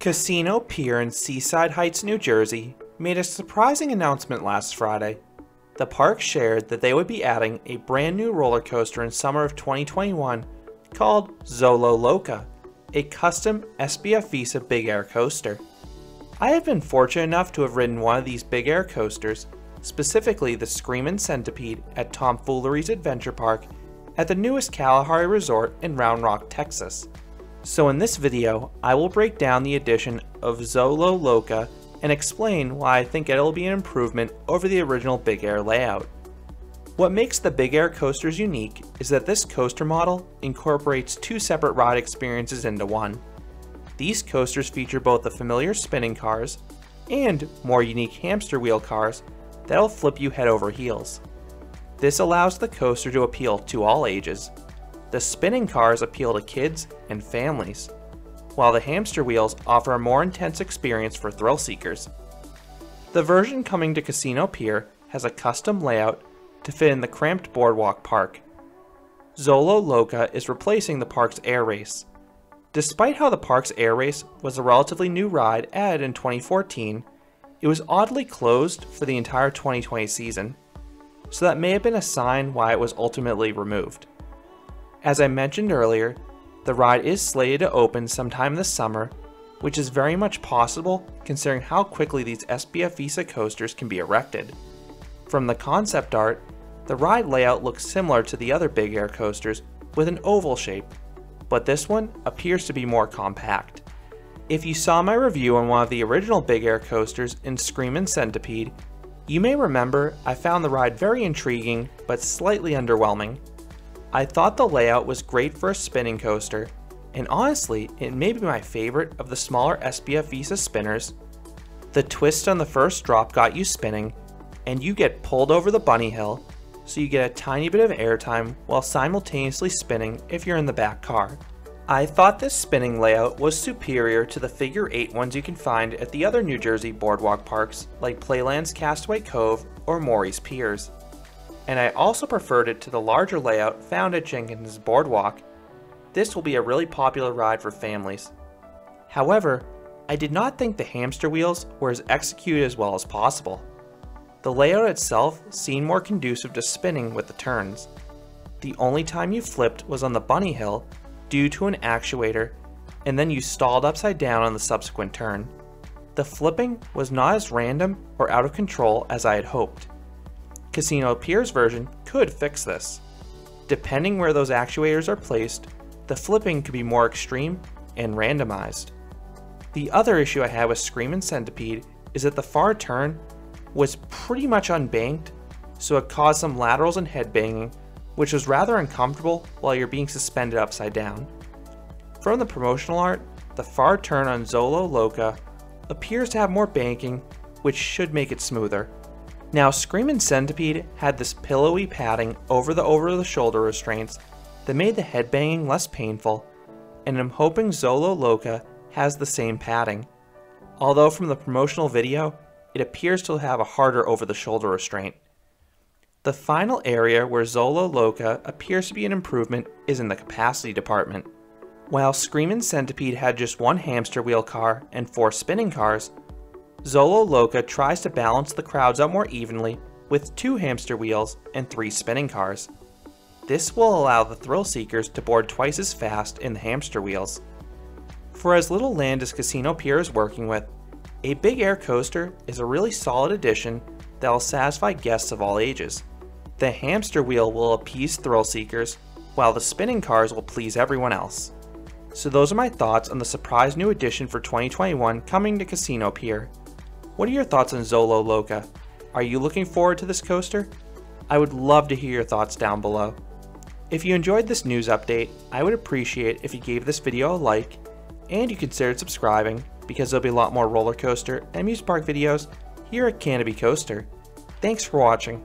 Casino Pier in Seaside Heights, New Jersey, made a surprising announcement last Friday. The park shared that they would be adding a brand new roller coaster in summer of 2021 called Xolo Loca, a custom SBF Visa Big Air coaster. I have been fortunate enough to have ridden one of these Big Air coasters, specifically the Screamin' Centipede at Tomfoolery's Adventure Park at the newest Kalahari Resort in Round Rock, Texas. So in this video, I will break down the addition of Xolo Loca and explain why I think it'll be an improvement over the original Big Air layout. What makes the Big Air coasters unique is that this coaster model incorporates two separate ride experiences into one. These coasters feature both the familiar spinning cars and more unique hamster wheel cars that'll flip you head over heels. This allows the coaster to appeal to all ages. The spinning cars appeal to kids and families, while the hamster wheels offer a more intense experience for thrill seekers. The version coming to Casino Pier has a custom layout to fit in the cramped boardwalk park. Xolo Loca is replacing the park's air race. Despite how the park's air race was a relatively new ride added in 2014, it was oddly closed for the entire 2020 season, so that may have been a sign why it was ultimately removed. As I mentioned earlier, the ride is slated to open sometime this summer, which is very much possible considering how quickly these SBF Visa coasters can be erected. From the concept art, the ride layout looks similar to the other Big Air coasters with an oval shape, but this one appears to be more compact. If you saw my review on one of the original Big Air coasters in Screamin' Centipede, you may remember I found the ride very intriguing but slightly underwhelming. I thought the layout was great for a spinning coaster, and honestly, it may be my favorite of the smaller SBF Visa spinners. The twist on the first drop got you spinning, and you get pulled over the bunny hill, so you get a tiny bit of airtime while simultaneously spinning if you're in the back car. I thought this spinning layout was superior to the figure 8 ones you can find at the other New Jersey boardwalk parks like Playland's Castaway Cove or Morey's Piers. And I also preferred it to the larger layout found at Jenkins' boardwalk. This will be a really popular ride for families. However, I did not think the hamster wheels were as executed as well as possible. The layout itself seemed more conducive to spinning with the turns. The only time you flipped was on the bunny hill due to an actuator, and then you stalled upside down on the subsequent turn. The flipping was not as random or out of control as I had hoped. Casino Pier's version could fix this. Depending where those actuators are placed, the flipping could be more extreme and randomized. The other issue I had with Screamin' Centipede is that the far turn was pretty much unbanked, so it caused some laterals and head banging, which was rather uncomfortable while you're being suspended upside down. From the promotional art, the far turn on Xolo Loca appears to have more banking, which should make it smoother. Now, Screamin' Centipede had this pillowy padding over the over-the-shoulder restraints that made the head banging less painful, and I'm hoping Xolo Loca has the same padding, although from the promotional video, it appears to have a harder over-the-shoulder restraint. The final area where Xolo Loca appears to be an improvement is in the capacity department. While Screamin' Centipede had just one hamster wheel car and 4 spinning cars, Xolo Loca tries to balance the crowds out more evenly with 2 hamster wheels and 3 spinning cars. This will allow the thrill seekers to board twice as fast in the hamster wheels. For as little land as Casino Pier is working with, a Big Air coaster is a really solid addition that will satisfy guests of all ages. The hamster wheel will appease thrill seekers, while the spinning cars will please everyone else. So those are my thoughts on the surprise new addition for 2021 coming to Casino Pier. What are your thoughts on Xolo Loca? Are you looking forward to this coaster? I would love to hear your thoughts down below. If you enjoyed this news update, I would appreciate if you gave this video a like and you considered subscribing because there'll be a lot more roller coaster and amusement park videos here at Canobie Coaster. Thanks for watching.